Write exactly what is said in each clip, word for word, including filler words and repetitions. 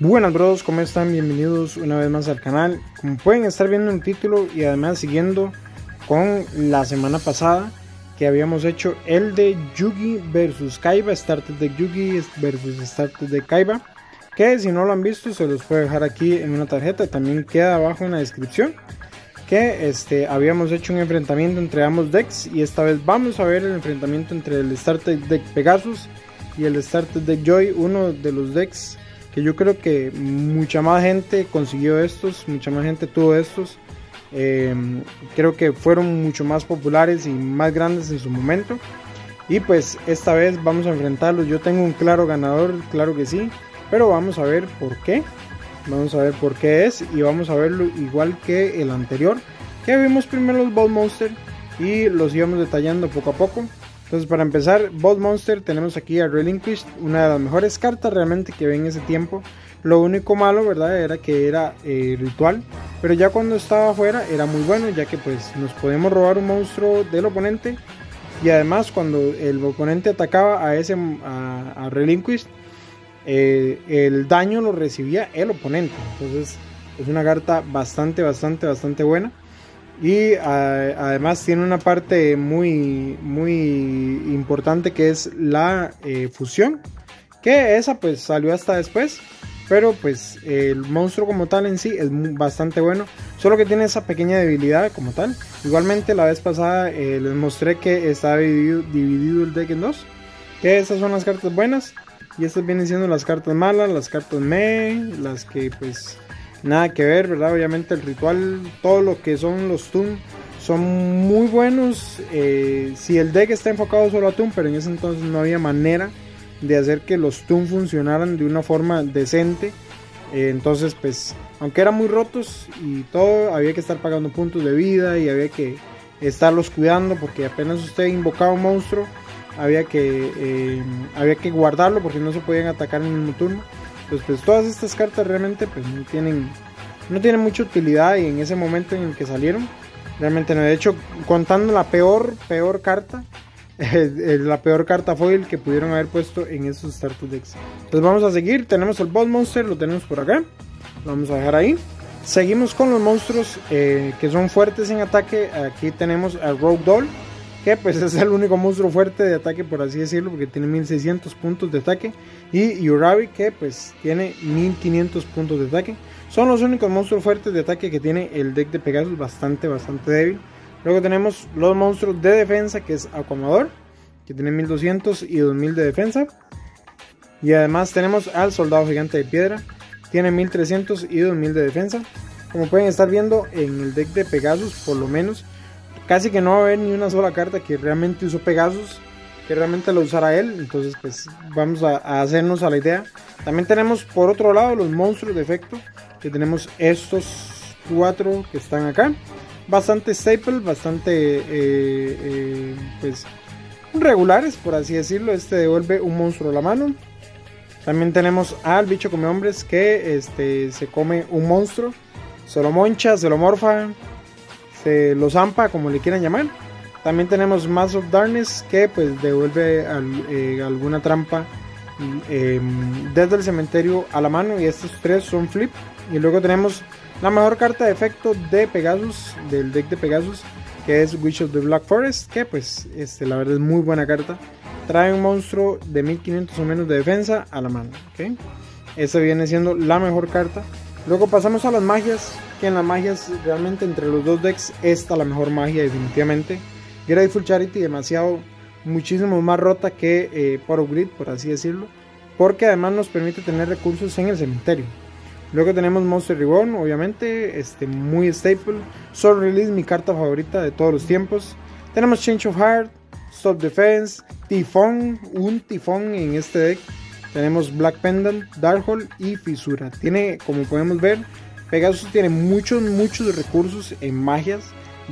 Buenas bros, ¿cómo están? Bienvenidos una vez más al canal. Como pueden estar viendo el título y además siguiendo con la semana pasada que habíamos hecho el de Yugi versus Kaiba, Starter de Yugi versus Starter de Kaiba, que si no lo han visto se los puedo dejar aquí en una tarjeta, también queda abajo en la descripción, que este, habíamos hecho un enfrentamiento entre ambos decks. Y esta vez vamos a ver el enfrentamiento entre el Starter Deck Pegasus y el Starter Deck Joey, uno de los decks que yo creo que mucha más gente consiguió estos, mucha más gente tuvo estos, eh, creo que fueron mucho más populares y más grandes en su momento. Y pues esta vez vamos a enfrentarlos. Yo tengo un claro ganador, claro que sí, pero vamos a ver por qué. Vamos a ver por qué es, y vamos a verlo igual que el anterior, que vimos primero los Boss Monster y los íbamos detallando poco a poco. Entonces, para empezar, Boss Monster, tenemos aquí a Relinquished, una de las mejores cartas realmente que ven en ese tiempo. Lo único malo, verdad, era que era eh, ritual, pero ya cuando estaba afuera era muy bueno, ya que pues nos podemos robar un monstruo del oponente. Y además cuando el oponente atacaba a ese a, a Relinquished, Eh, el daño lo recibía el oponente. Entonces es una carta bastante, bastante, bastante buena. Y a, además tiene una parte muy, muy importante, que es la eh, fusión, que esa pues salió hasta después. Pero pues el monstruo como tal en sí es bastante bueno, solo que tiene esa pequeña debilidad como tal. Igualmente la vez pasada eh, les mostré que estaba dividido, dividido el deck en dos, que estas son las cartas buenas y estas vienen siendo las cartas malas, las cartas meh, las que pues nada que ver, ¿verdad? Obviamente el ritual, todo lo que son los Toon son muy buenos. Eh, si el deck está enfocado solo a Toon, pero en ese entonces no había manera de hacer que los Toon funcionaran de una forma decente. Eh, entonces pues, aunque eran muy rotos y todo, había que estar pagando puntos de vida y había que estarlos cuidando, porque apenas usted invocaba un monstruo, Había que, eh, había que guardarlo porque no se podían atacar en el mismo turno. Pues, pues todas estas cartas realmente pues, no, tienen, no tienen mucha utilidad, y en ese momento en el que salieron realmente no. De hecho, contando la peor, peor carta, eh, la peor carta foil que pudieron haber puesto en esos starter decks. Entonces vamos a seguir. Tenemos el Boss Monster, lo tenemos por acá, lo vamos a dejar ahí. Seguimos con los monstruos eh, que son fuertes en ataque. Aquí tenemos a Rogue Doll, que pues es el único monstruo fuerte de ataque, por así decirlo, porque tiene mil seiscientos puntos de ataque, y Urabi, que pues tiene mil quinientos puntos de ataque. Son los únicos monstruos fuertes de ataque que tiene el deck de Pegasus, bastante, bastante débil. Luego tenemos los monstruos de defensa, que es Aquamador, que tiene mil doscientos y dos mil de defensa. Y además tenemos al Soldado Gigante de Piedra, tiene mil trescientos y dos mil de defensa. Como pueden estar viendo en el deck de Pegasus, por lo menos casi que no va a haber ni una sola carta que realmente usó Pegasus, que realmente lo usara él. Entonces pues vamos a, a hacernos a la idea. También tenemos por otro lado los monstruos de efecto, que tenemos estos cuatro que están acá. Bastante staple, bastante eh, eh, pues regulares, por así decirlo. Este devuelve un monstruo a la mano. También tenemos al bicho come hombres, que este, se come un monstruo, se lo moncha, se lo morfa, los zampa, como le quieran llamar. También tenemos Mass of Darkness, que pues devuelve al, eh, alguna trampa eh, desde el cementerio a la mano, y estos tres son flip. Y luego tenemos la mejor carta de efecto de Pegasus, del deck de Pegasus, que es Witch of the Black Forest, que pues este, la verdad es muy buena carta. Trae un monstruo de mil quinientos o menos de defensa a la mano, ¿okay? Esta viene siendo la mejor carta. Luego pasamos a las magias, que en las magias realmente entre los dos decks está la mejor magia definitivamente. Graceful Charity demasiado, muchísimo más rota que eh, Pot of Greed, por así decirlo, porque además nos permite tener recursos en el cementerio. Luego tenemos Monster Ribbon, obviamente, este, muy staple. Soul Release, mi carta favorita de todos los tiempos. Tenemos Change of Heart, Soft Defense, Tifón, un Tifón en este deck. Tenemos Black Pendle, Dark Hole y Fisura. Tiene, como podemos ver, Pegasus tiene muchos, muchos recursos en magias.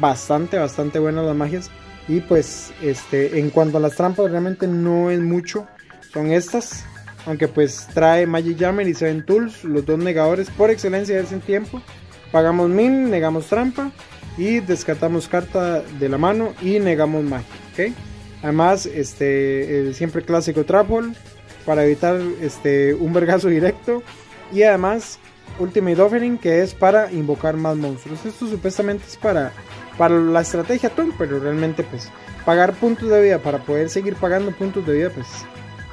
Bastante, bastante buenas las magias. Y pues, este, en cuanto a las trampas, realmente no es mucho. Son estas. Aunque pues trae Magic Jammer y Seven Tools, los dos negadores por excelencia de ese tiempo. Pagamos mil, negamos trampa y descartamos carta de la mano y negamos magia, ¿okay? Además, este, el siempre clásico Trap Hole. para evitar este, un vergazo directo. Y además Ultimate Offering, que es para invocar más monstruos. Esto supuestamente es para, para la estrategia Toon, pero realmente pues pagar puntos de vida para poder seguir pagando puntos de vida, pues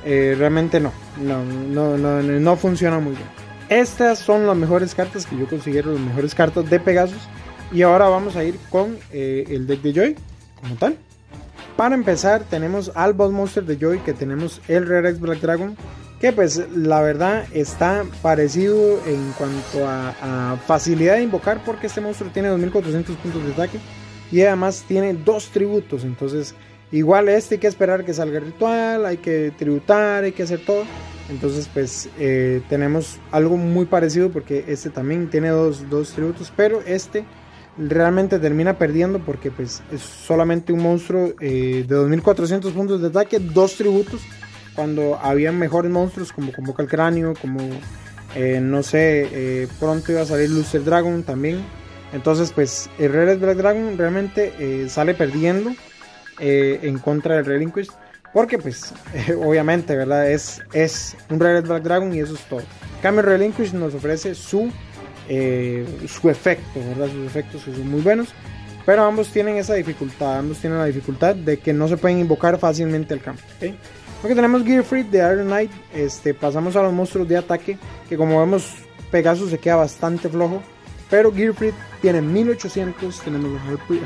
eh, realmente no no, no, no, no funciona muy bien. Estas son las mejores cartas que yo considero las mejores cartas de Pegasus. Y ahora vamos a ir con eh, el deck de Joey como tal. Para empezar tenemos al Boss Monster de Joey, que tenemos el Red Eyes Black Dragon, que pues la verdad está parecido en cuanto a, a facilidad de invocar, porque este monstruo tiene dos mil cuatrocientos puntos de ataque y además tiene dos tributos. Entonces igual este hay que esperar que salga el ritual, hay que tributar, hay que hacer todo. Entonces pues eh, tenemos algo muy parecido, porque este también tiene dos, dos tributos, pero este realmente termina perdiendo porque pues es solamente un monstruo eh, de dos mil cuatrocientos puntos de ataque, dos tributos, cuando habían mejores monstruos como Convoca el Cráneo, como eh, no sé, eh, pronto iba a salir Luster Dragon también. Entonces pues el Red Eyes Black Dragon realmente eh, sale perdiendo eh, en contra del Relinquished, porque pues eh, obviamente, verdad, es, es un Red Eyes Black Dragon y eso es todo. En cambio Relinquished nos ofrece su eh, su efecto, verdad, sus efectos son muy buenos, pero ambos tienen esa dificultad, ambos tienen la dificultad de que no se pueden invocar fácilmente al campo, ¿ok? Porque tenemos Gear Free de Iron Knight. Este, pasamos a los monstruos de ataque, que como vemos Pegasus se queda bastante flojo, pero Gear Free tiene mil ochocientos, tenemos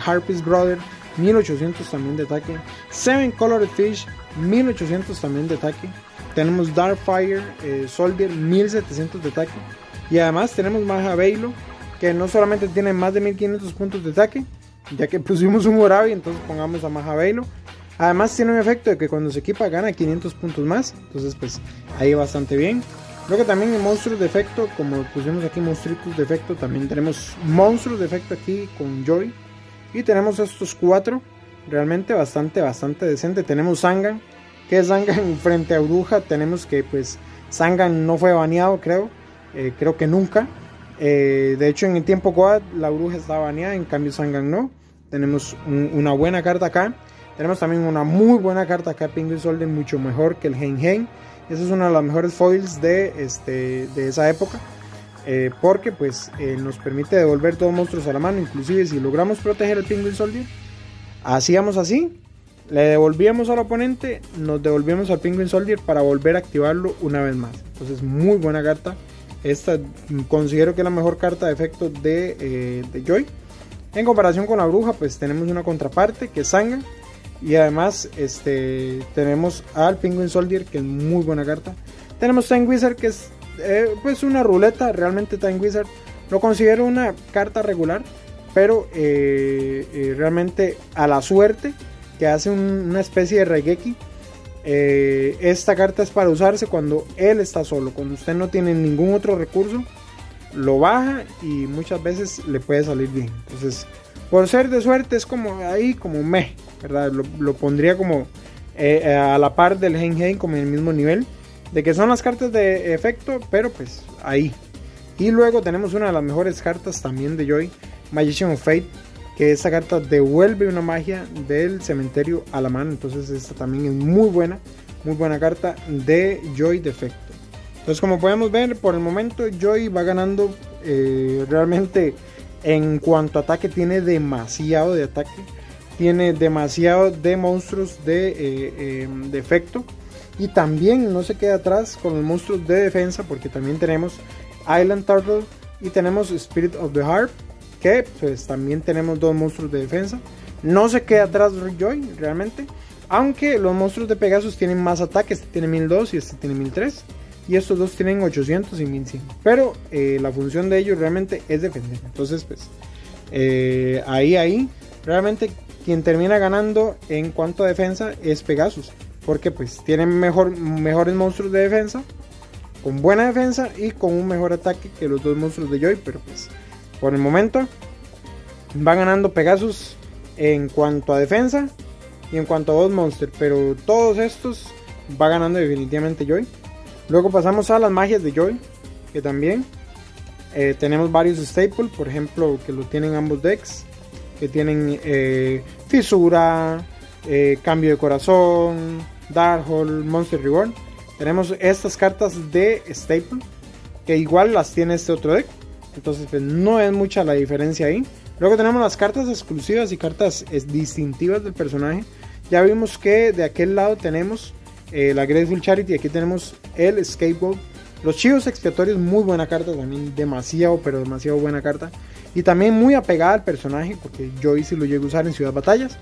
Harpy's Brother mil ochocientos también de ataque, Seven Colored Fish mil ochocientos también de ataque, tenemos Darkfire eh, Soldier mil setecientos de ataque, y además tenemos Maja Bailo, que no solamente tiene más de mil quinientos puntos de ataque, ya que pusimos un Urabi, entonces pongamos a Maja Bailo. Además tiene un efecto de que cuando se equipa gana quinientos puntos más, entonces pues ahí bastante bien. Creo que también en monstruos de efecto, como pusimos aquí monstruitos de efecto, también tenemos monstruos de efecto aquí con Joey. Y tenemos estos cuatro, realmente bastante, bastante decente. Tenemos Sangan, que es Sangan frente a Bruja, tenemos que pues Sangan no fue baneado, creo, eh, creo que nunca. Eh, de hecho en el tiempo Quad la Bruja estaba baneada, en cambio Sangan no. Tenemos un, una buena carta acá. Tenemos también una muy buena carta acá, Penguin Soldier, mucho mejor que el Gen Gen. Esa es una de las mejores foils de, este, de esa época. Eh, porque pues eh, nos permite devolver todos monstruos a la mano. Inclusive si logramos proteger el Penguin Soldier, hacíamos así, le devolvíamos al oponente, nos devolvíamos al Penguin Soldier para volver a activarlo una vez más. Entonces muy buena carta. Esta considero que es la mejor carta de efecto de, eh, de Joy. En comparación con la Bruja pues tenemos una contraparte que es Sangan. Y además este, tenemos al Penguin Soldier, que es muy buena carta. Tenemos Time Wizard, que es eh, pues una ruleta. Realmente Time Wizard lo considero una carta regular, pero eh, eh, realmente a la suerte, que hace un, una especie de regeki. eh, Esta carta es para usarse cuando él está solo, cuando usted no tiene ningún otro recurso. Lo baja y muchas veces le puede salir bien. Entonces por ser de suerte es como ahí, como meh, ¿verdad? Lo, lo pondría como eh, a la par del Gen Gen, como en el mismo nivel, de que son las cartas de efecto, pero pues ahí. Y luego tenemos una de las mejores cartas también de Joy, Magician of Fate, que esta carta devuelve una magia del cementerio a la mano. Entonces esta también es muy buena, muy buena carta de Joy de efecto. Entonces como podemos ver, por el momento Joy va ganando eh, realmente en cuanto a ataque. Tiene demasiado de ataque, tiene demasiado de monstruos de, eh, eh, de efecto, y también no se queda atrás con los monstruos de defensa, porque también tenemos Island Turtle y tenemos Spirit of the Harp, que pues también tenemos dos monstruos de defensa. No se queda atrás Joy realmente, aunque los monstruos de Pegasus tienen más ataques. Este tiene mil dos y este tiene mil tres, y estos dos tienen ochocientos y mil cien, pero eh, la función de ellos realmente es defender. Entonces pues eh, ahí ahí realmente quien termina ganando en cuanto a defensa es Pegasus, porque pues tienen mejor, mejores monstruos de defensa, con buena defensa y con un mejor ataque que los dos monstruos de Joy. Pero pues por el momento va ganando Pegasus en cuanto a defensa y en cuanto a Boss Monster, pero todos estos va ganando definitivamente Joy. Luego pasamos a las magias de Joy, que también eh, tenemos varios staple, por ejemplo, que lo tienen ambos decks, que tienen eh, Fisura, eh, Cambio de Corazón, Dark Hole, Monster Ribbon. Tenemos estas cartas de Staple, que igual las tiene este otro deck. Entonces pues, no es mucha la diferencia ahí. Luego tenemos las cartas exclusivas y cartas distintivas del personaje. Ya vimos que de aquel lado tenemos eh, la Graceful Charity. Aquí tenemos el Scapegoat. Los chivos expiatorios, muy buena carta también. Demasiado, pero demasiado buena carta. Y también muy apegada al personaje, porque Joey sí lo llega a usar en Ciudad Batallas.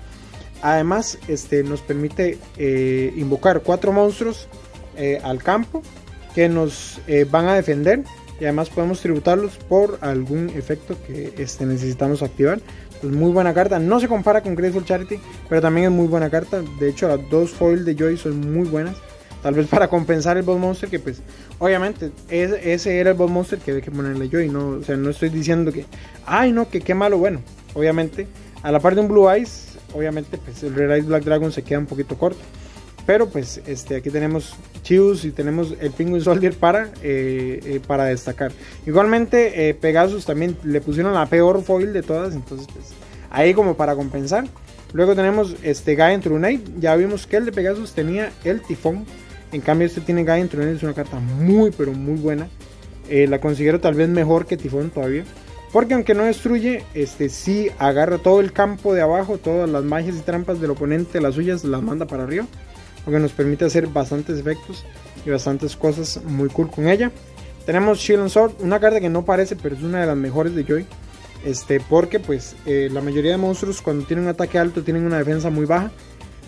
Además este, nos permite eh, invocar cuatro monstruos eh, al campo, que nos eh, van a defender. Y además podemos tributarlos por algún efecto que este, necesitamos activar. Pues muy buena carta. No se compara con Graceful Charity, pero también es muy buena carta. De hecho las dos foil de Joy son muy buenas. Tal vez para compensar el boss monster, que pues obviamente es, ese era el boss monster que había que ponerle Joy. No, o sea, no estoy diciendo que ay no, que qué malo. Bueno, obviamente a la par de un Blue Eyes, obviamente pues el Red Eyes Black Dragon se queda un poquito corto. Pero pues este, aquí tenemos Chivus y tenemos el Penguin Soldier para, eh, eh, para destacar. Igualmente eh, Pegasus también le pusieron la peor foil de todas. Entonces pues, ahí como para compensar. Luego tenemos este Gaia en Trunade. Ya vimos que el de Pegasus tenía el Tifón. En cambio este tiene Gaia en Trunade. Es una carta muy pero muy buena. Eh, la considero tal vez mejor que Tifón todavía. Porque aunque no destruye, este sí agarra todo el campo de abajo. Todas las magias y trampas del oponente, las suyas, las manda para arriba. Lo que nos permite hacer bastantes efectos y bastantes cosas muy cool con ella. Tenemos Shield on Sword, una carta que no parece, pero es una de las mejores de Joy. Este, porque pues eh, la mayoría de monstruos cuando tienen un ataque alto tienen una defensa muy baja.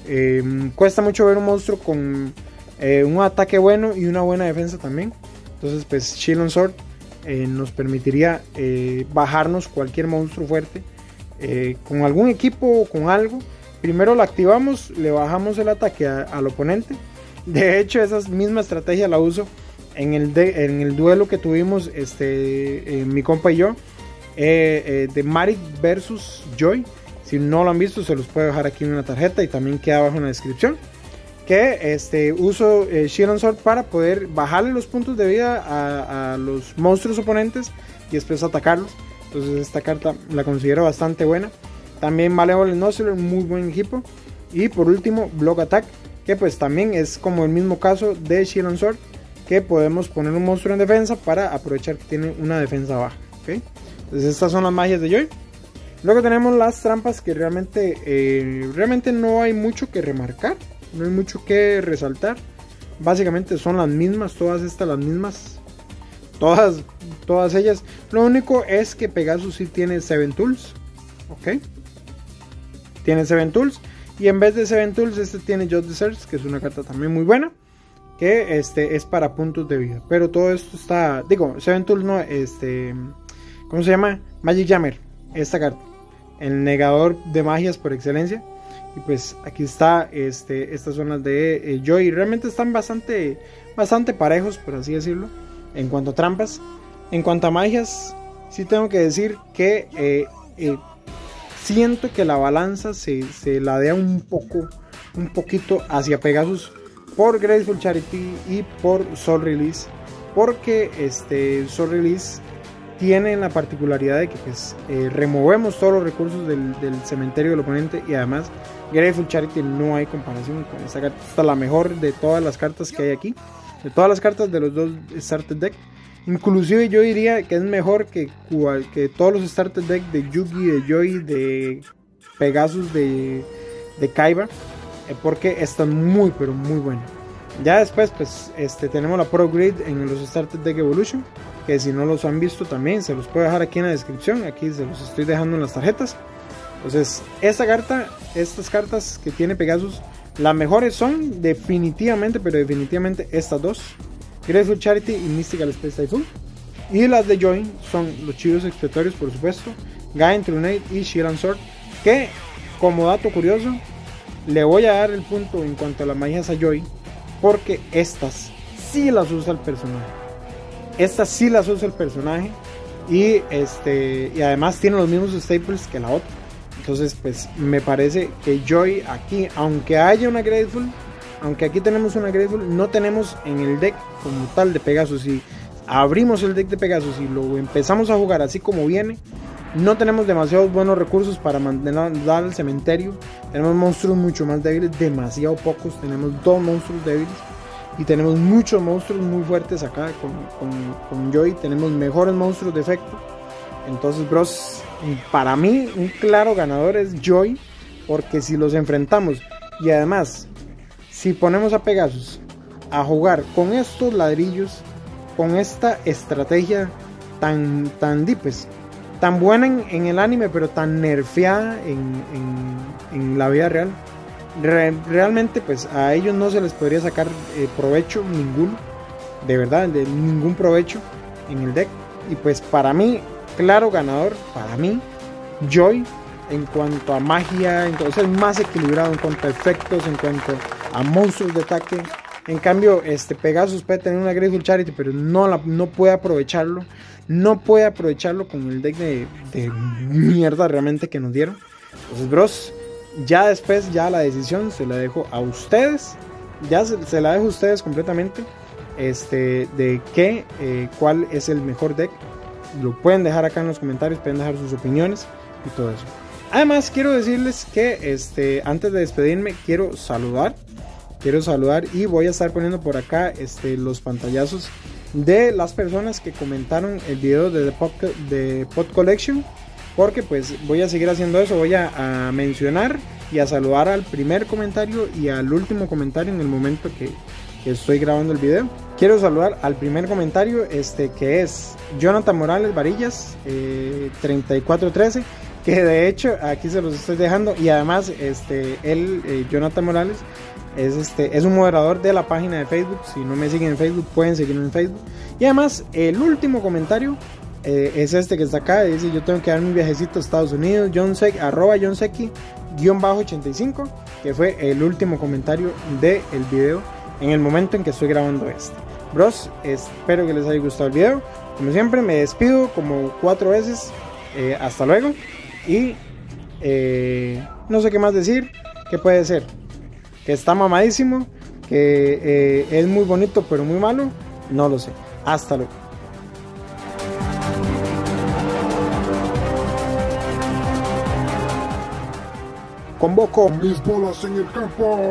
Eh, cuesta mucho ver un monstruo con eh, un ataque bueno y una buena defensa también. Entonces pues Shield on Sword eh, nos permitiría eh, bajarnos cualquier monstruo fuerte. Eh, con algún equipo o con algo. Primero la activamos, le bajamos el ataque a, al oponente. De hecho esa misma estrategia la uso en el, de, en el duelo que tuvimos este, eh, mi compa y yo. Eh, eh, de Marik versus Joy. Si no lo han visto se los puedo dejar aquí en una tarjeta y también queda abajo en la descripción. Que este, uso eh, Shield on Sword para poder bajarle los puntos de vida a, a los monstruos oponentes y después atacarlos. Entonces esta carta la considero bastante buena. También Malevolent Nozzler, muy buen equipo. Y por último, Block Attack, que pues también es como el mismo caso de Shield on Sword, que podemos poner un monstruo en defensa para aprovechar que tiene una defensa baja, ¿okay? Entonces estas son las magias de Joy. Luego tenemos las trampas que realmente, eh, realmente no hay mucho que remarcar, no hay mucho que resaltar. Básicamente son las mismas, todas estas las mismas, todas, todas ellas. Lo único es que Pegasus sí tiene Seven Tools, ¿ok? Tiene Seven Tools. Y en vez de Seven Tools, este tiene Just Desserts, que es una carta también muy buena. Que este es para puntos de vida. Pero todo esto está. Digo, Seven Tools no. Este. ¿Cómo se llama? Magic Jammer. Esta carta. El negador de magias por excelencia. Y pues aquí está. Este, estas zonas de eh, Joy. Realmente están bastante. Bastante parejos, por así decirlo. En cuanto a trampas. En cuanto a magias. Sí tengo que decir que. Eh, eh, Siento que la balanza se, se ladea un poco, un poquito hacia Pegasus por Graceful Charity y por Soul Release. Porque este Soul Release tiene la particularidad de que pues, eh, removemos todos los recursos del, del cementerio del oponente. Y además Graceful Charity no hay comparación con esta carta. Esta es la mejor de todas las cartas que hay aquí. De todas las cartas de los dos Starter Deck. Inclusive yo diría que es mejor que, que todos los starter deck de Yugi, de Joy, de Pegasus, de, de Kaiba, porque están muy pero muy buenos. Ya después pues este, tenemos la Pot of Greed en los starter deck evolution, que si no los han visto también se los puedo dejar aquí en la descripción. Aquí se los estoy dejando en las tarjetas. Entonces esta carta, estas cartas que tiene Pegasus, las mejores son definitivamente, pero definitivamente estas dos, Graceful Charity y Mystical Space Typhoon. Y las de Joy son los chivos expiatorios, por supuesto, Gaia en Trunade y Shield on Sword. Que como dato curioso le voy a dar el punto en cuanto a las magias a Joy, porque estas sí las usa el personaje. Estas sí las usa el personaje. Y, este, y además tiene los mismos staples que la otra. Entonces pues me parece que Joy aquí, aunque haya una Graceful, aunque aquí tenemos una Graceful, no tenemos en el deck como tal de Pegasus. Si abrimos el deck de Pegasus y lo empezamos a jugar así como viene, no tenemos demasiados buenos recursos para mandar al cementerio. Tenemos monstruos mucho más débiles, demasiado pocos. Tenemos dos monstruos débiles. y tenemos muchos monstruos muy fuertes acá con, con, con Joey, tenemos mejores monstruos de efecto. Entonces, bros, para mí un claro ganador es Joey, porque si los enfrentamos y además si ponemos a Pegasus a jugar con estos ladrillos, con esta estrategia tan, tan dipes, tan buena en, en el anime pero tan nerfeada en, en, en la vida real, Re, realmente pues a ellos no se les podría sacar eh, provecho ninguno, de verdad, de ningún provecho en el deck. Y pues para mí, claro ganador, para mí Joy, en cuanto a magia, entonces más equilibrado en cuanto a efectos, en cuanto a monstruos de ataque. En cambio, este Pegasus puede tener una Graceful Charity, pero no, la, no puede aprovecharlo. No puede aprovecharlo con el deck de, de mierda realmente que nos dieron. Entonces, bros, ya después, ya la decisión se la dejo a ustedes. Ya se, se la dejo a ustedes completamente. Este, de qué, eh, cuál es el mejor deck. Lo pueden dejar acá en los comentarios, pueden dejar sus opiniones y todo eso. Además, quiero decirles que este, antes de despedirme, quiero saludar. Quiero saludar y voy a estar poniendo por acá este, los pantallazos de las personas que comentaron el video de The Pop, de Pod Collection, porque pues voy a seguir haciendo eso. Voy a, a mencionar y a saludar al primer comentario y al último comentario en el momento que, que estoy grabando el video. Quiero saludar al primer comentario, este, que es Jonathan Morales Varillas, eh, treinta y cuatro trece, que de hecho aquí se los estoy dejando. Y además este, él, eh, Jonathan Morales, Es, este, es un moderador de la página de Facebook. Si no me siguen en Facebook, pueden seguirme en Facebook. Y además, el último comentario eh, es este que está acá. Dice: yo tengo que dar mi viajecito a Estados Unidos. Johnsec, arroba johnseki guión bajo ochenta y cinco, que fue el último comentario del video en el momento en que estoy grabando este. Bros, espero que les haya gustado el video. Como siempre, me despido como cuatro veces. eh, Hasta luego. Y eh, no sé qué más decir. ¿Qué puede ser? Que está mamadísimo, que eh, es muy bonito pero muy malo, no lo sé. Hasta luego. Convoco mis bolas en el campo.